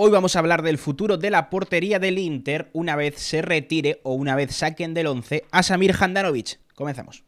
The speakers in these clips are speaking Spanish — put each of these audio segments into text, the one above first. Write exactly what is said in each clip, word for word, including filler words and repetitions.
Hoy vamos a hablar del futuro de la portería del Inter una vez se retire o una vez saquen del once a Samir Handanovic. Comenzamos.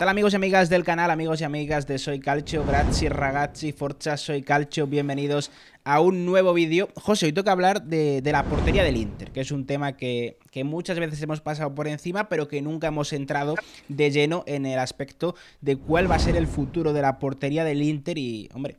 Hola amigos y amigas del canal, amigos y amigas de Soy Calcio, grazie ragazzi, forza Soy Calcio, bienvenidos a un nuevo vídeo. José, hoy toca hablar de, de la portería del Inter, que es un tema que, que muchas veces hemos pasado por encima, pero que nunca hemos entrado de lleno en el aspecto de cuál va a ser el futuro de la portería del Inter y, hombre,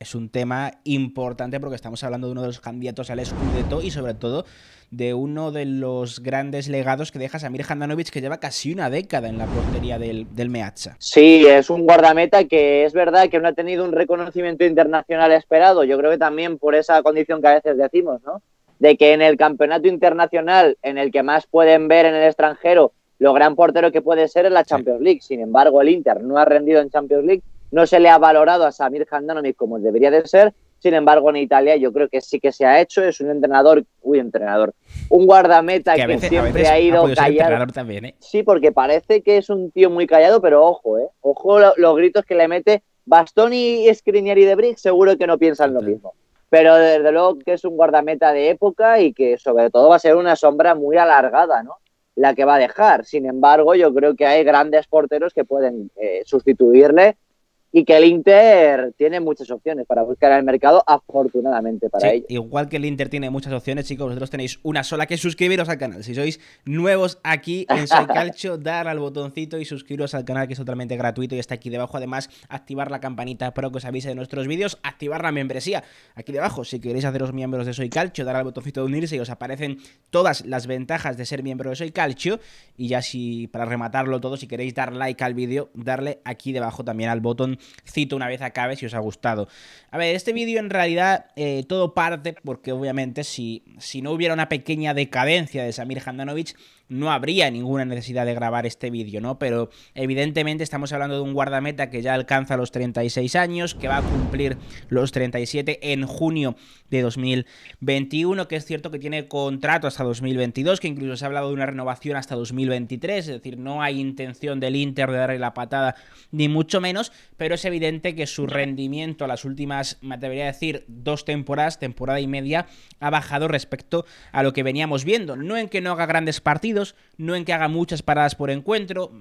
es un tema importante porque estamos hablando de uno de los candidatos al Scudetto y sobre todo de uno de los grandes legados que deja Samir Handanovic, que lleva casi una década en la portería del, del Meazza. Sí, es un guardameta que es verdad que no ha tenido un reconocimiento internacional esperado. Yo creo que también por esa condición que a veces decimos, ¿no? De que en el campeonato internacional, en el que más pueden ver en el extranjero, lo gran portero que puede ser es la Champions League. Sin embargo, el Inter no ha rendido en Champions League. No se le ha valorado a Samir Handanovic como debería de ser. Sin embargo, en Italia yo creo que sí que se ha hecho. Es un entrenador, uy, entrenador, un guardameta que, a veces, que siempre a veces ha ido ha callado. También, ¿eh? Sí, porque parece que es un tío muy callado, pero ojo, ¿eh? Ojo lo, los gritos que le mete Bastoni, Skriniar y De Brick, seguro que no piensan lo mismo. Pero desde luego que es un guardameta de época y que sobre todo va a ser una sombra muy alargada, ¿no? La que va a dejar. Sin embargo, yo creo que hay grandes porteros que pueden eh, sustituirle. Y que el Inter tiene muchas opciones para buscar en el mercado, afortunadamente para sí, ellos. Igual que el Inter tiene muchas opciones, chicos, vosotros tenéis una sola, que es suscribiros al canal. Si sois nuevos aquí en Soy Calcio, dar al botoncito y suscribiros al canal, que es totalmente gratuito y está aquí debajo. Además, activar la campanita para que os avise de nuestros vídeos, activar la membresía aquí debajo. Si queréis haceros miembros de Soy Calcio, dar al botoncito de unirse y os aparecen todas las ventajas de ser miembro de Soy Calcio. Y ya si, para rematarlo todo, si queréis dar like al vídeo, darle aquí debajo también al botón cito una vez acabe si os ha gustado. A ver, este vídeo en realidad eh, todo parte porque obviamente si, si no hubiera una pequeña decadencia de Samir Handanovic no habría ninguna necesidad de grabar este vídeo, ¿no? Pero evidentemente estamos hablando de un guardameta que ya alcanza los treinta y seis años, que va a cumplir los treinta y siete en junio de dos mil veintiuno, que es cierto que tiene contrato hasta dos mil veintidós, que incluso se ha hablado de una renovación hasta dos mil veintitrés, es decir, no hay intención del Inter de darle la patada ni mucho menos, pero es evidente que su rendimiento a las últimas, me atrevería a decir, dos temporadas, temporada y media, ha bajado respecto a lo que veníamos viendo. No en que no haga grandes partidos, no en que haga muchas paradas por encuentro.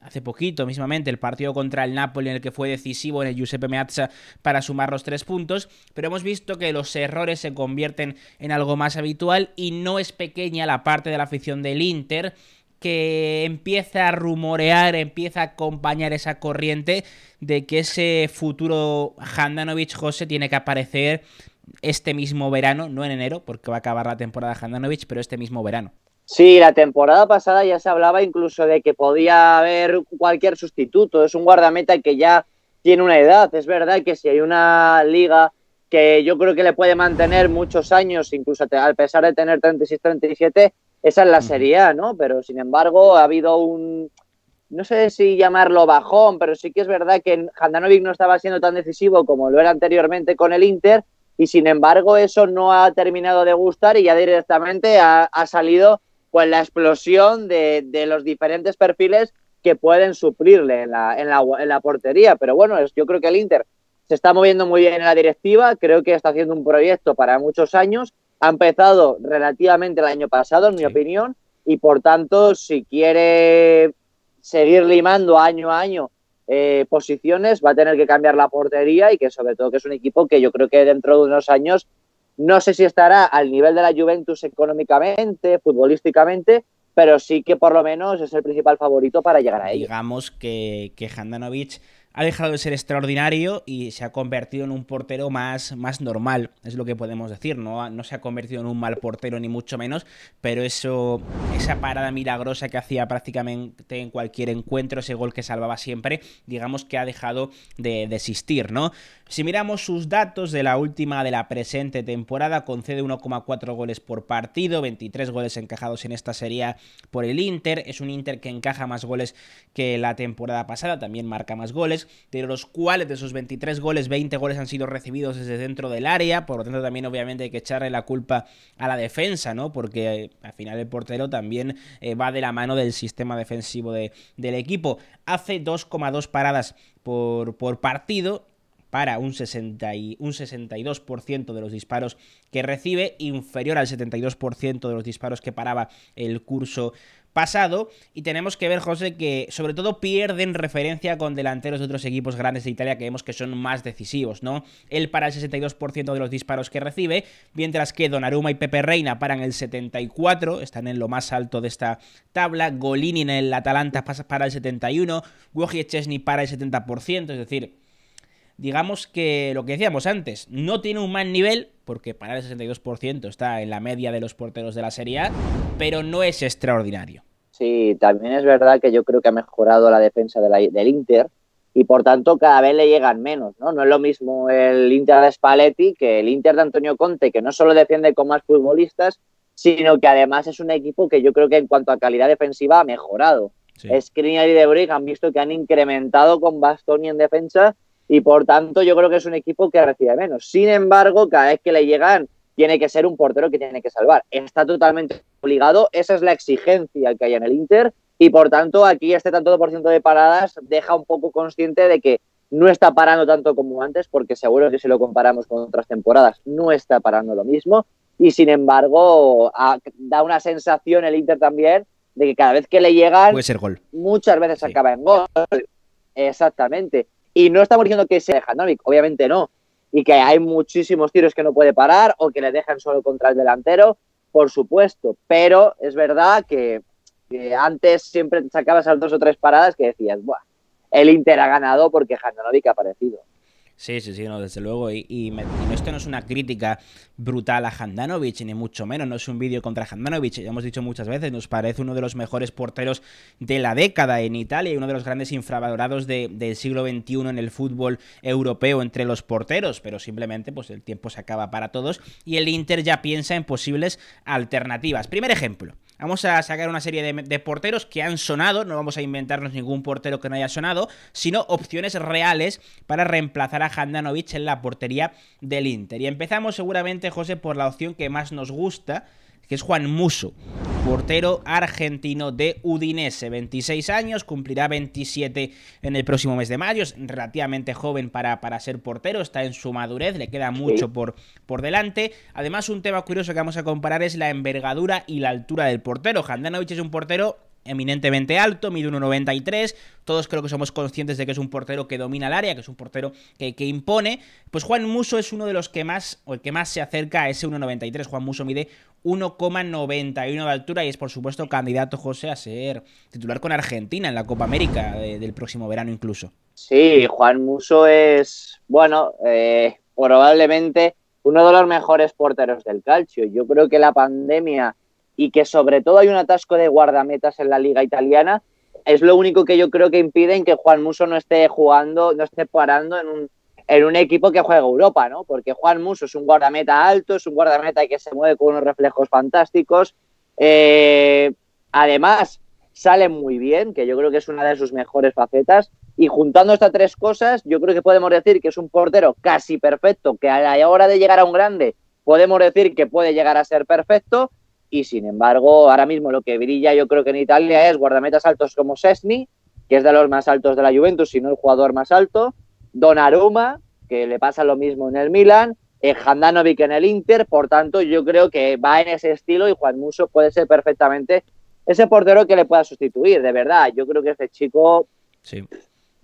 Hace poquito, mismamente, el partido contra el Napoli, en el que fue decisivo en el Giuseppe Meazza para sumar los tres puntos, pero hemos visto que los errores se convierten en algo más habitual y no es pequeña la parte de la afición del Inter que empieza a rumorear, empieza a acompañar esa corriente de que ese futuro Handanovic, José, tiene que aparecer este mismo verano, no en enero, porque va a acabar la temporada de Handanovic, pero este mismo verano. Sí, la temporada pasada ya se hablaba incluso de que podía haber cualquier sustituto. Es un guardameta que ya tiene una edad. Es verdad que si hay una liga que yo creo que le puede mantener muchos años, incluso a pesar de tener treinta y seis, treinta y siete, esa es la Serie A, ¿no? Pero sin embargo ha habido un, no sé si llamarlo bajón, pero sí que es verdad que Handanovic no estaba siendo tan decisivo como lo era anteriormente con el Inter y sin embargo eso no ha terminado de gustar y ya directamente ha, ha salido pues la explosión de, de los diferentes perfiles que pueden suplirle en la, en la, en la portería. Pero bueno, yo creo que el Inter se está moviendo muy bien en la directiva, creo que está haciendo un proyecto para muchos años, ha empezado relativamente el año pasado, en mi sí. opinión, y por tanto, si quiere seguir limando año a año eh, posiciones, va a tener que cambiar la portería y que sobre todo que es un equipo que yo creo que dentro de unos años no sé si estará al nivel de la Juventus económicamente, futbolísticamente, pero sí que por lo menos es el principal favorito para llegar a ello. Digamos que, que Handanovic ha dejado de ser extraordinario y se ha convertido en un portero más, más normal, es lo que podemos decir. No, no se ha convertido en un mal portero ni mucho menos, pero eso, esa parada milagrosa que hacía prácticamente en cualquier encuentro, ese gol que salvaba siempre, digamos que ha dejado de, de existir, ¿no? Si miramos sus datos de la última, de la presente temporada, concede uno coma cuatro goles por partido, veintitrés goles encajados en esta Serie A por el Inter, es un Inter que encaja más goles que la temporada pasada, también marca más goles. goles, de los cuales de esos veintitrés goles, veinte goles han sido recibidos desde dentro del área. Por lo tanto, también obviamente hay que echarle la culpa a la defensa, ¿no? Porque eh, al final el portero también eh, va de la mano del sistema defensivo de, del equipo. Hace dos coma dos paradas por, por partido, para un, sesenta y, un sesenta y dos por ciento de los disparos que recibe, inferior al setenta y dos por ciento de los disparos que paraba el curso pasado. Y tenemos que ver, José, que sobre todo pierden referencia con delanteros de otros equipos grandes de Italia que vemos que son más decisivos, ¿no? Él para el sesenta y dos por ciento de los disparos que recibe, mientras que Donnarumma y Pepe Reina paran el setenta y cuatro por ciento, están en lo más alto de esta tabla. Golini en el Atalanta pasa para el setenta y uno por ciento, Wojciech Szczęsny para el setenta por ciento, es decir, digamos que lo que decíamos antes, no tiene un mal nivel, porque para el sesenta y dos por ciento está en la media de los porteros de la Serie A, pero no es extraordinario. Sí, también es verdad que yo creo que ha mejorado la defensa de la, del Inter, y por tanto cada vez le llegan menos, ¿no? No es lo mismo el Inter de Spalletti que el Inter de Antonio Conte, que no solo defiende con más futbolistas, sino que además es un equipo que yo creo que en cuanto a calidad defensiva ha mejorado. Sí. Skriniar y De Bruyne han visto que han incrementado con Bastoni en defensa, y por tanto yo creo que es un equipo que recibe menos. Sin embargo, cada vez que le llegan, tiene que ser un portero que tiene que salvar. Está totalmente obligado, esa es la exigencia que hay en el Inter, y por tanto aquí este tanto por ciento de paradas deja un poco consciente de que no está parando tanto como antes, porque seguro que si lo comparamos con otras temporadas no está parando lo mismo, y sin embargo a, da una sensación el Inter también de que cada vez que le llegan puede ser gol. Muchas veces sí. Acaba en gol. Exactamente. Y no estamos diciendo que sea Handanovic, obviamente no. Y que hay muchísimos tiros que no puede parar o que le dejan solo contra el delantero, por supuesto. Pero es verdad que, que antes siempre sacabas esas dos o tres paradas que decías, buah, el Inter ha ganado porque Handanovic ha aparecido. Sí, sí, sí, no, desde luego. Y, y, me, y esto no es una crítica brutal a Handanovic, ni mucho menos. No es un vídeo contra Handanovic. Ya hemos dicho muchas veces, nos parece uno de los mejores porteros de la década en Italia y uno de los grandes infravalorados de, del siglo veintiuno en el fútbol europeo entre los porteros. Pero simplemente pues el tiempo se acaba para todos y el Inter ya piensa en posibles alternativas. Primer ejemplo. Vamos a sacar una serie de, de porteros que han sonado, no vamos a inventarnos ningún portero que no haya sonado, sino opciones reales para reemplazar a Handanovic en la portería del Inter. Y empezamos seguramente, José, por la opción que más nos gusta, que es Juan Musso, portero argentino de Udinese, veintiséis años, cumplirá veintisiete en el próximo mes de mayo, es relativamente joven para, para ser portero, está en su madurez, le queda mucho por, por delante. Además, un tema curioso que vamos a comparar es la envergadura y la altura del portero. Handanovic es un portero eminentemente alto, mide uno noventa y tres, todos creo que somos conscientes de que es un portero que domina el área, que es un portero que, que impone. Pues Juan Musso es uno de los que más, o el que más se acerca a ese uno noventa y tres, Juan Musso mide uno coma noventa y uno de altura y es por supuesto candidato, José, a ser titular con Argentina en la Copa América de, del próximo verano incluso. Sí, Juan Musso es, bueno, eh, probablemente uno de los mejores porteros del calcio. Yo creo que la pandemia y que sobre todo hay un atasco de guardametas en la liga italiana, es lo único que yo creo que impiden que Juan Musso no esté jugando, no esté parando en un, en un equipo que juega Europa, ¿no? Porque Juan Musso es un guardameta alto, es un guardameta que se mueve con unos reflejos fantásticos, eh, además sale muy bien, que yo creo que es una de sus mejores facetas, y juntando estas tres cosas, yo creo que podemos decir que es un portero casi perfecto, que a la hora de llegar a un grande podemos decir que puede llegar a ser perfecto. Y sin embargo, ahora mismo lo que brilla yo creo que en Italia es guardametas altos como Szczęsny, que es de los más altos de la Juventus, si no el jugador más alto, Donnarumma, que le pasa lo mismo en el Milan, Handanovic en el Inter. Por tanto, yo creo que va en ese estilo y Juan Musso puede ser perfectamente ese portero que le pueda sustituir, de verdad. Yo creo que este chico, sí,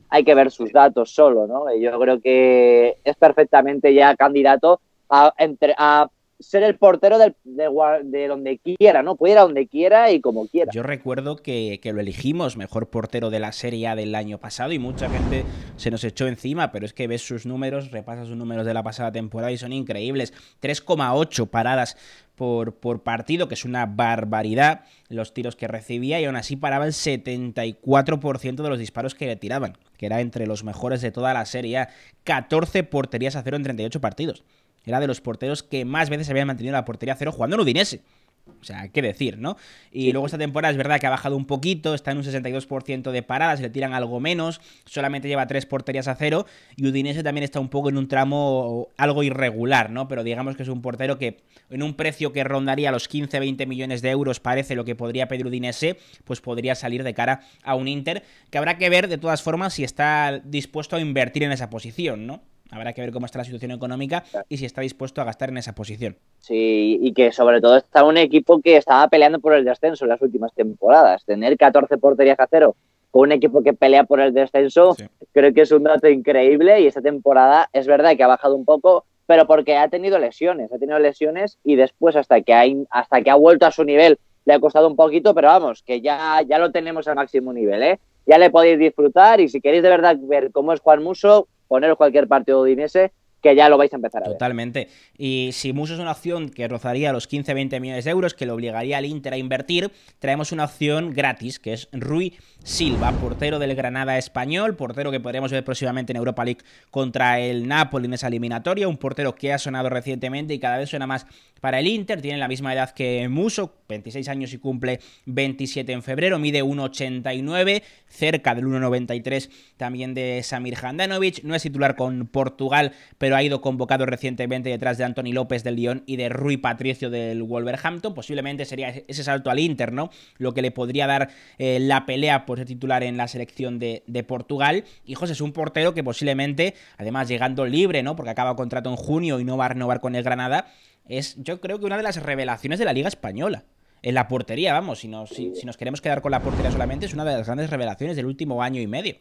hay que ver sus datos solo, ¿no? Yo creo que es perfectamente ya candidato a... Entre, a ser el portero de, de, de donde quiera, ¿no? Puede ir a donde quiera y como quiera. Yo recuerdo que, que lo elegimos mejor portero de la Serie A del año pasado y mucha gente se nos echó encima, pero es que ves sus números, repasas sus números de la pasada temporada y son increíbles. tres coma ocho paradas por, por partido, que es una barbaridad los tiros que recibía, y aún así paraba el setenta y cuatro por ciento de los disparos que le tiraban, que era entre los mejores de toda la Serie A. catorce porterías a cero en treinta y ocho partidos. Era de los porteros que más veces habían mantenido la portería a cero jugando en Udinese. O sea, qué decir, ¿no? Y sí, luego esta temporada es verdad que ha bajado un poquito, está en un sesenta y dos por ciento de paradas, le tiran algo menos, solamente lleva tres porterías a cero, y Udinese también está un poco en un tramo algo irregular, ¿no? Pero digamos que es un portero que en un precio que rondaría los quince a veinte millones de euros, parece lo que podría pedir Udinese, pues podría salir de cara a un Inter, que habrá que ver de todas formas si está dispuesto a invertir en esa posición, ¿no? Habrá que ver cómo está la situación económica y si está dispuesto a gastar en esa posición. Sí, y que sobre todo está un equipo que estaba peleando por el descenso en las últimas temporadas. Tener catorce porterías a cero con un equipo que pelea por el descenso, sí, creo que es un dato increíble. Y esta temporada es verdad que ha bajado un poco, pero porque ha tenido lesiones. Ha tenido lesiones y después hasta que ha, hasta que ha vuelto a su nivel le ha costado un poquito, pero vamos, que ya, ya lo tenemos al máximo nivel, ¿eh? Ya le podéis disfrutar y si queréis de verdad ver cómo es Juan Musso, poneros cualquier partido udinese, que ya lo vais a empezar a ver. Totalmente. Y si Musso es una opción que rozaría los quince a veinte millones de euros, que lo obligaría al Inter a invertir, traemos una opción gratis, que es Rui Silva, portero del Granada español, portero que podremos ver próximamente en Europa League contra el Napoli en esa eliminatoria, un portero que ha sonado recientemente y cada vez suena más para el Inter, tiene la misma edad que Musso, veintiséis años y cumple veintisiete en febrero, mide uno ochenta y nueve, cerca del uno noventa y tres también de Samir Handanovic, no es titular con Portugal, pero ha ido convocado recientemente detrás de Antoni López del Lyon y de Rui Patricio del Wolverhampton. Posiblemente sería ese salto al Inter, ¿no? Lo que le podría dar eh, la pelea por ser titular en la selección de, de Portugal. Y José es un portero que posiblemente, además llegando libre, ¿no? Porque acaba contrato en junio y no va a renovar con el Granada. Es, yo creo que una de las revelaciones de la Liga Española. En la portería, vamos, si nos, si, si nos queremos quedar con la portería solamente, es una de las grandes revelaciones del último año y medio.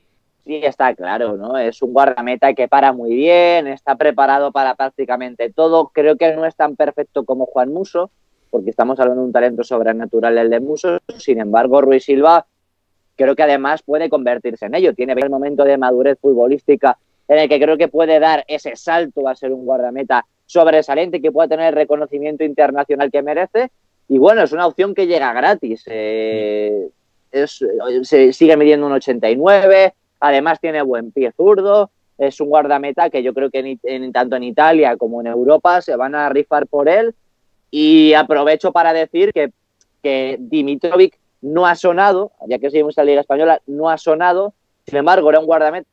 Sí, está claro, ¿no? Es un guardameta que para muy bien, está preparado para prácticamente todo. Creo que no es tan perfecto como Juan Musso, porque estamos hablando de un talento sobrenatural el de Musso. Sin embargo, Rui Silva creo que además puede convertirse en ello. Tiene el momento de madurez futbolística en el que creo que puede dar ese salto a ser un guardameta sobresaliente que pueda tener el reconocimiento internacional que merece. Y bueno, es una opción que llega gratis. Eh, es, se sigue midiendo un ochenta y nueve. Además tiene buen pie zurdo, es un guardameta que yo creo que en, en, tanto en Italia como en Europa se van a rifar por él. Y aprovecho para decir que, que Dimitrovic no ha sonado, ya que seguimos en la Liga Española, no ha sonado. Sin embargo, era un guardameta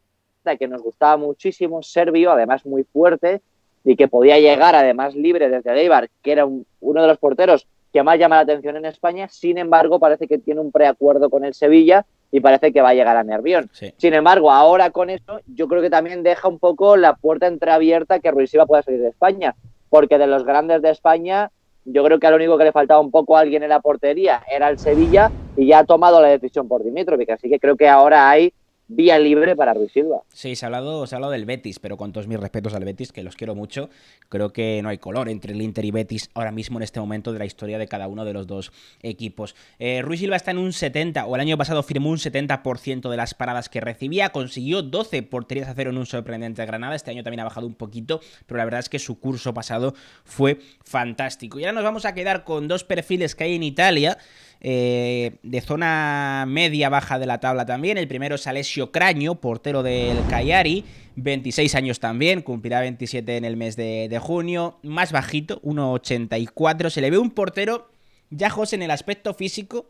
que nos gustaba muchísimo, serbio, además muy fuerte, y que podía llegar además libre desde Eibar, que era un, uno de los porteros que más llama la atención en España. Sin embargo, parece que tiene un preacuerdo con el Sevilla y parece que va a llegar a Nervión. Sí. Sin embargo, ahora con eso, yo creo que también deja un poco la puerta entreabierta que Ruiz Silva pueda salir de España, porque de los grandes de España, yo creo que lo único que le faltaba un poco a alguien en la portería era el Sevilla, y ya ha tomado la decisión por Dimitrovic, así que creo que ahora hay vía libre para Rui Silva. Sí, se ha hablado, se ha hablado del Betis, pero con todos mis respetos al Betis, que los quiero mucho, creo que no hay color entre el Inter y Betis ahora mismo en este momento de la historia de cada uno de los dos equipos. Eh, Rui Silva está en un setenta, o el año pasado firmó un setenta por ciento de las paradas que recibía, consiguió doce porterías a cero en un sorprendente Granada, este año también ha bajado un poquito, pero la verdad es que su curso pasado fue fantástico. Y ahora nos vamos a quedar con dos perfiles que hay en Italia, Eh, de zona media-baja de la tabla también. El primero es Alessio Cragno, portero del Cagliari, veintiséis años también, cumplirá veintisiete en el mes de, de junio, más bajito, uno ochenta y cuatro, se le ve un portero, ya José, en el aspecto físico,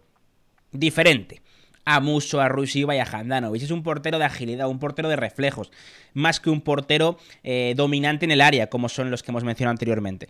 diferente a Musso, a Rui Silva y a Handanovic. Es un portero de agilidad, un portero de reflejos, más que un portero eh, dominante en el área, como son los que hemos mencionado anteriormente.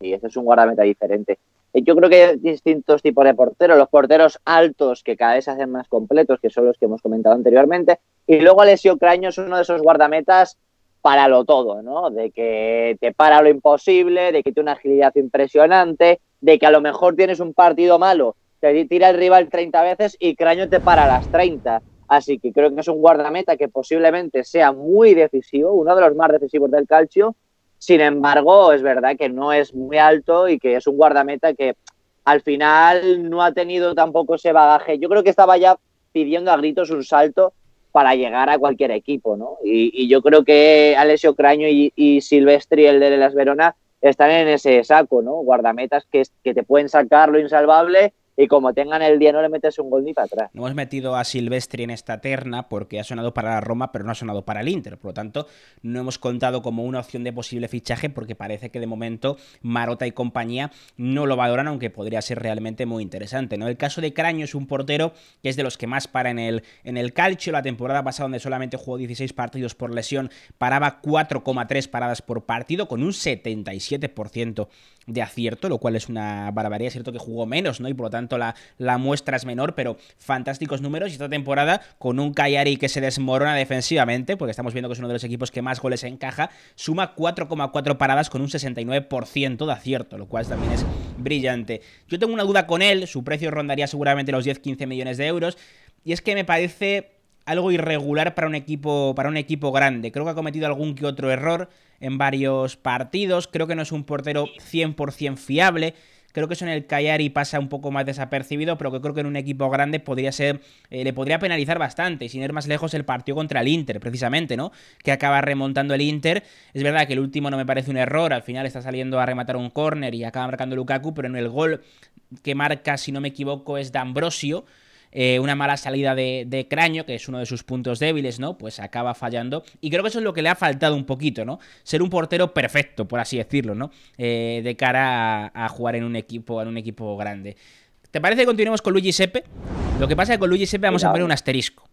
Sí, ese es un guardameta diferente. Yo creo que hay distintos tipos de porteros, los porteros altos que cada vez se hacen más completos, que son los que hemos comentado anteriormente, y luego Alessio Cragno es uno de esos guardametas para lo todo, ¿no? De que te para lo imposible, de que tiene una agilidad impresionante, de que a lo mejor tienes un partido malo, te tira el rival treinta veces y Cragno te para las treinta, así que creo que es un guardameta que posiblemente sea muy decisivo, uno de los más decisivos del calcio. Sin embargo, es verdad que no es muy alto y que es un guardameta que al final no ha tenido tampoco ese bagaje. Yo creo que estaba ya pidiendo a gritos un salto para llegar a cualquier equipo, ¿no? Y, y yo creo que Alessio Cragno y, y Silvestri, el de Las Verona, están en ese saco, ¿no? Guardametas que, que te pueden sacar lo insalvable y como tengan el día no le metes un gol ni para atrás. No hemos metido a Silvestri en esta terna porque ha sonado para la Roma, pero no ha sonado para el Inter. Por lo tanto, no hemos contado como una opción de posible fichaje porque parece que de momento Marotta y compañía no lo valoran, aunque podría ser realmente muy interesante, ¿no? El caso de Cragno es un portero que es de los que más para en el, en el Calcio. La temporada pasada, donde solamente jugó dieciséis partidos por lesión, paraba cuatro coma tres paradas por partido con un setenta y siete por ciento de acierto, lo cual es una barbaridad. Es cierto que jugó menos, ¿no? Y por lo tanto la, la muestra es menor, pero fantásticos números. Y esta temporada, con un Cagliari que se desmorona defensivamente, porque estamos viendo que es uno de los equipos que más goles encaja, suma cuatro coma cuatro paradas con un sesenta y nueve por ciento de acierto, lo cual también es brillante. Yo tengo una duda con él, su precio rondaría seguramente los diez a quince millones de euros, y es que me parece algo irregular para un equipo, para un equipo grande. Creo que ha cometido algún que otro error en varios partidos, creo que no es un portero cien por cien fiable. Creo que eso en el Cagliari pasa un poco más desapercibido, pero que creo que en un equipo grande podría ser, eh, le podría penalizar bastante. Y sin ir más lejos, el partido contra el Inter, precisamente, ¿no? Que acaba remontando el Inter. Es verdad que el último no me parece un error. Al final está saliendo a rematar un córner y acaba marcando Lukaku, pero en el gol que marca, si no me equivoco, es D'Ambrosio. Eh, una mala salida de, de Cragno, que es uno de sus puntos débiles, ¿no? Pues acaba fallando. Y creo que eso es lo que le ha faltado un poquito, ¿no? Ser un portero perfecto, por así decirlo, ¿no? Eh, de cara a, a jugar en un equipo, en un equipo grande. ¿Te parece que continuemos con Luigi Sepe? Lo que pasa es que con Luigi Sepe vamos a poner un asterisco.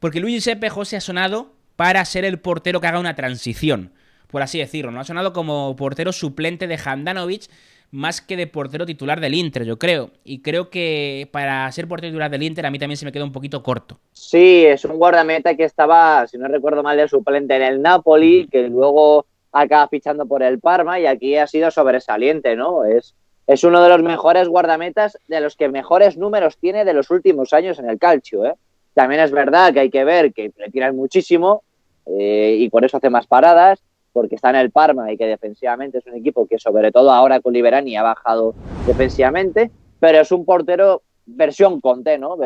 Porque Luigi Sepe, José, ha sonado para ser el portero que haga una transición, por así decirlo, ¿no? Ha sonado como portero suplente de Handanovic, más que de portero titular del Inter, yo creo. Y creo que para ser portero titular del Inter a mí también se me queda un poquito corto. Sí, es un guardameta que estaba, si no recuerdo mal, de suplente en el Napoli, que luego acaba fichando por el Parma y aquí ha sido sobresaliente, ¿no? Es, es uno de los mejores guardametas, de los que mejores números tiene de los últimos años en el Calcio, ¿eh? También es verdad que hay que ver que le tiran muchísimo eh, y por eso hace más paradas, porque está en el Parma y que defensivamente es un equipo que sobre todo ahora con Liberani ha bajado defensivamente, pero es un portero versión Conte, ¿no?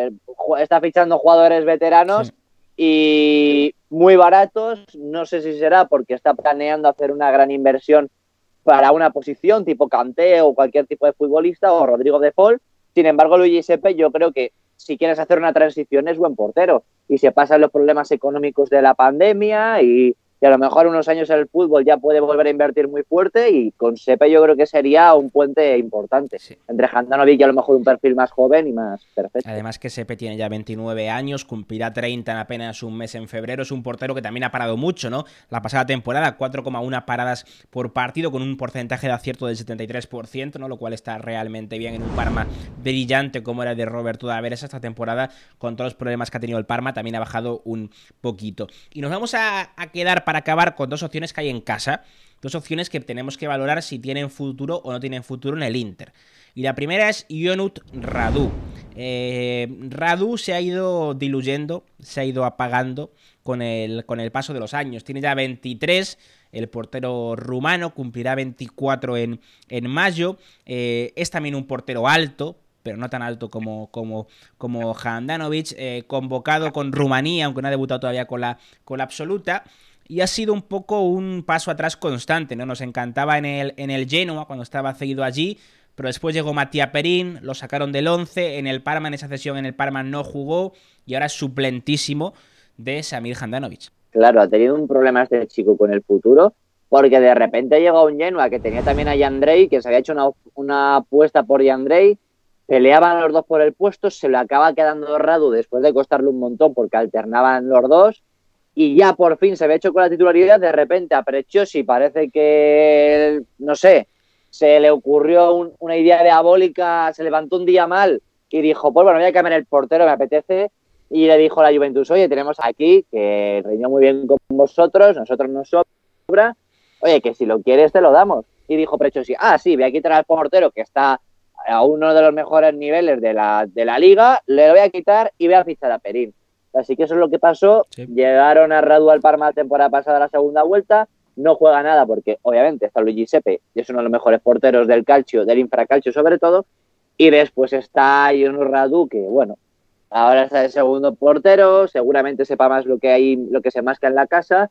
Está fichando jugadores veteranos, sí, y muy baratos. No sé si será porque está planeando hacer una gran inversión para una posición tipo Kanté o cualquier tipo de futbolista o Rodrigo de Paul. Sin embargo, Luigi Sepe, yo creo que si quieres hacer una transición es buen portero y se pasan los problemas económicos de la pandemia y... y a lo mejor unos años el fútbol ya puede volver a invertir muy fuerte y con Sepe yo creo que sería un puente importante. Sí. Entre Handanovic y a lo mejor un perfil más joven y más perfecto. Además que Sepe tiene ya veintinueve años, cumplirá treinta en apenas un mes en febrero. Es un portero que también ha parado mucho, ¿no? La pasada temporada, cuatro coma uno paradas por partido con un porcentaje de acierto del setenta y tres por ciento, ¿no? Lo cual está realmente bien en un Parma brillante como era de Roberto de Aversa. Esta temporada, con todos los problemas que ha tenido el Parma, también ha bajado un poquito. Y nos vamos a, a quedar para acabar con dos opciones que hay en casa, dos opciones que tenemos que valorar si tienen futuro o no tienen futuro en el Inter. Y la primera es Ionut Radu. Eh, Radu se ha ido diluyendo, se ha ido apagando con el, con el paso de los años. Tiene ya veintitrés, el portero rumano, cumplirá veinticuatro en, en mayo. Eh, es también un portero alto, pero no tan alto como, como, como Handanovic, eh, convocado con Rumanía, aunque no ha debutado todavía con la, con la absoluta. Y ha sido un poco un paso atrás constante, ¿no? Nos encantaba en el, en el Genoa cuando estaba cedido allí, pero después llegó Matías Perín, lo sacaron del once, en el Parma, en esa cesión en el Parma no jugó y ahora es suplentísimo de Samir Handanovic. Claro, ha tenido un problema este chico con el futuro, porque de repente llegó un Genoa que tenía también a Yandrey, que se había hecho una, una apuesta por Yandrey, peleaban los dos por el puesto, se lo acaba quedando Radu después de costarle un montón porque alternaban los dos. Y ya por fin se había hecho con la titularidad, de repente a Preziosi parece que, no sé, se le ocurrió un, una idea diabólica, se levantó un día mal y dijo, pues bueno, voy a cambiar el portero, me apetece. Y le dijo a la Juventus, oye, tenemos aquí, que reunió muy bien con vosotros, nosotros nos sobra, oye, que si lo quieres te lo damos. Y dijo Preziosi, ah, sí, voy a quitar al portero que está a uno de los mejores niveles de la, de la liga, le lo voy a quitar y voy a fichar a Perín. Así que eso es lo que pasó, sí. Llegaron a Radu al Parma la temporada pasada a la segunda vuelta, no juega nada porque obviamente está Luigi Sepe y es uno de los mejores porteros del Calcio, del infracalcio sobre todo, y después está Ionut Radu que bueno, ahora está de segundo portero, seguramente sepa más lo que hay, lo que se masca en la casa,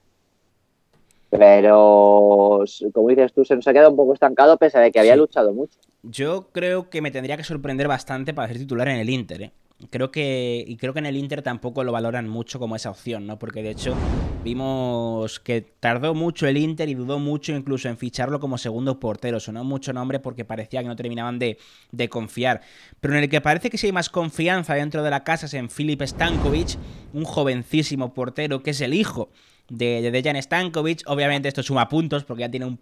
Pero, como dices tú, se nos ha quedado un poco estancado, pese a que había sí. luchado mucho. Yo creo que me tendría que sorprender bastante para ser titular en el Inter, ¿eh? Creo que, y creo que en el Inter tampoco lo valoran mucho como esa opción, ¿no? Porque de hecho vimos que tardó mucho el Inter y dudó mucho incluso en ficharlo como segundo portero. Sonó mucho nombre porque parecía que no terminaban de, de confiar. Pero en el que parece que sí hay más confianza dentro de la casa es en Filip Stankovic, un jovencísimo portero que es el hijo de, de Dejan Stankovic. Obviamente esto suma puntos porque ya tiene un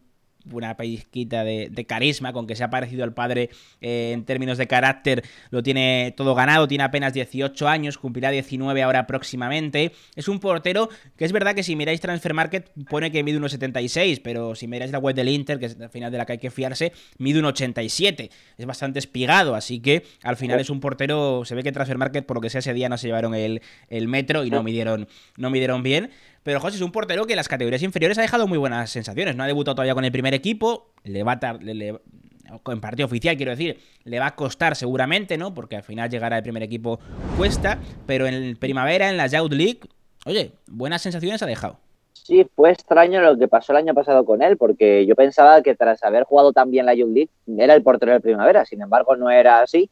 una pellizquita de, de carisma, con que se ha parecido al padre eh, en términos de carácter, lo tiene todo ganado, tiene apenas dieciocho años, cumplirá diecinueve ahora próximamente. Es un portero que es verdad que si miráis Transfer Market pone que mide uno setenta y seis, pero si miráis la web del Inter, que es al final de la que hay que fiarse, mide uno ochenta y siete, es bastante espigado, así que al final es un portero, se ve que Transfer Market por lo que sea ese día no se llevaron el, el metro y no midieron, no midieron bien. Pero José es un portero que en las categorías inferiores ha dejado muy buenas sensaciones. No ha debutado todavía con el primer equipo. Le va a tar, le, le, en partido oficial, quiero decir, le va a costar seguramente, ¿no? Porque al final llegar al primer equipo cuesta. Pero en el Primavera, en la Youth League, oye, buenas sensaciones ha dejado. Sí, fue extraño lo que pasó el año pasado con él, porque yo pensaba que tras haber jugado tan bien la Youth League, era el portero del Primavera. Sin embargo, no era así.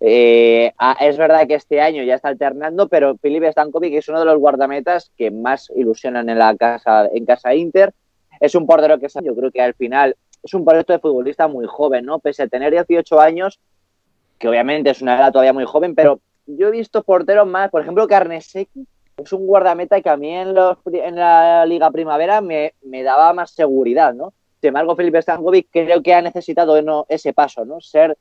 Eh, es verdad que este año ya está alternando, pero Filip Stankovic es uno de los guardametas que más ilusionan en la casa, en casa Inter. Es un portero que yo creo que al final es un proyecto de futbolista muy joven, ¿no? Pese a tener dieciocho años, que obviamente es una edad todavía muy joven, pero yo he visto porteros más, por ejemplo Karneseki es un guardameta que a mí en, los, en la Liga Primavera me, me daba más seguridad, ¿no? Sin embargo, Filip Stankovic creo que ha necesitado no, ese paso, ¿no? Ser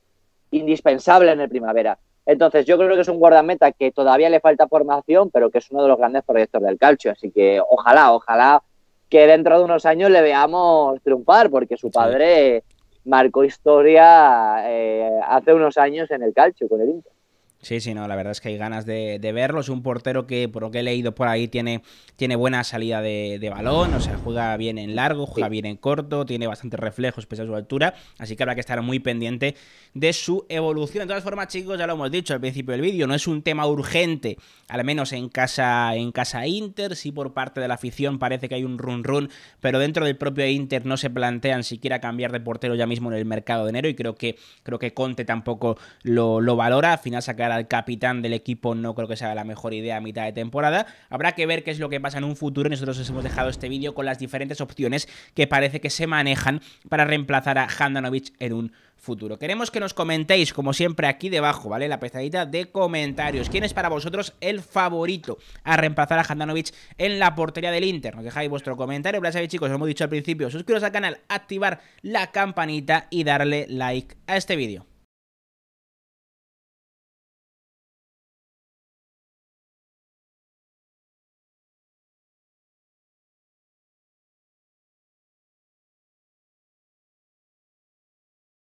indispensable en el Primavera. Entonces yo creo que es un guardameta que todavía le falta formación, pero que es uno de los grandes proyectos del calcio, así que ojalá, ojalá que dentro de unos años le veamos triunfar, porque su padre sí. marcó historia eh, hace unos años en el calcio con el Inter. Sí, sí, no, la verdad es que hay ganas de, de verlo. Es un portero que, por lo que he leído por ahí, tiene, tiene buena salida de, de balón, o sea, juega bien en largo, juega sí. bien en corto, tiene bastantes reflejos pese a su altura, así que habrá que estar muy pendiente de su evolución. De todas formas, chicos, ya lo hemos dicho al principio del vídeo, no es un tema urgente, al menos en casa, en casa Inter, sí por parte de la afición parece que hay un run run, pero dentro del propio Inter no se plantean siquiera cambiar de portero ya mismo en el mercado de enero, y creo que, creo que Conte tampoco lo, lo valora. Al final sacar al capitán del equipo no creo que sea la mejor idea a mitad de temporada. Habrá que ver qué es lo que pasa en un futuro. Nosotros os hemos dejado este vídeo con las diferentes opciones que parece que se manejan para reemplazar a Handanovic en un futuro. Queremos que nos comentéis, como siempre, aquí debajo, ¿vale? La pestañita de comentarios. ¿Quién es para vosotros el favorito a reemplazar a Handanovic en la portería del Inter? Nos dejáis vuestro comentario. Ya sabéis, chicos, os hemos dicho al principio, suscribiros al canal, activar la campanita y darle like a este vídeo.